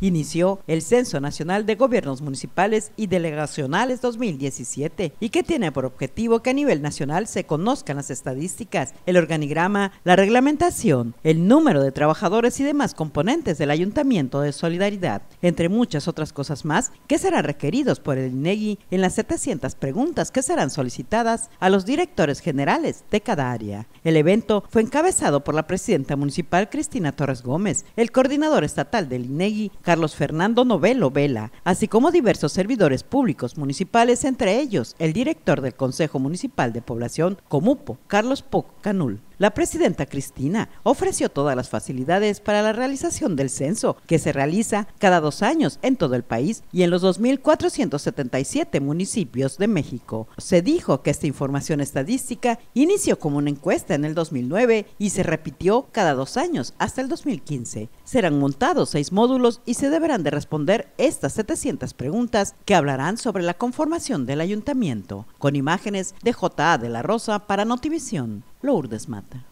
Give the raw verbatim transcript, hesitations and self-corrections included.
inició el Censo Nacional de Gobiernos Municipales y Delegacionales dos mil diecisiete y que tiene por objetivo que a nivel nacional se conozcan las estadísticas, el organigrama, la reglamentación, el número de trabajadores y demás componentes del Ayuntamiento de Solidaridad, entre muchas otras cosas más que serán requeridos por el INEGI en las setecientas preguntas que serán solicitadas a los directores generales de cada área. El evento fue encabezado por la presidenta municipal Cristina Torres Gómez, el coordinador estatal del INEGI, Carlos Fernando Novelo Vela, así como diversos servidores públicos municipales, entre ellos el director del Consejo Municipal de Población, Comupo, Carlos Poc Canul. La presidenta Cristina ofreció todas las facilidades para la realización del censo, que se realiza cada dos años en todo el país y en los dos mil cuatrocientos setenta y siete municipios de México. Se dijo que esta información estadística inició como una encuesta en el dos mil nueve y se repitió cada dos años hasta el dos mil quince. Serán montados seis módulos y se deberán de responder estas setecientas preguntas que hablarán sobre la conformación del ayuntamiento. Con imágenes de J A de la Rosa para Notivisión, Lourdes Mata.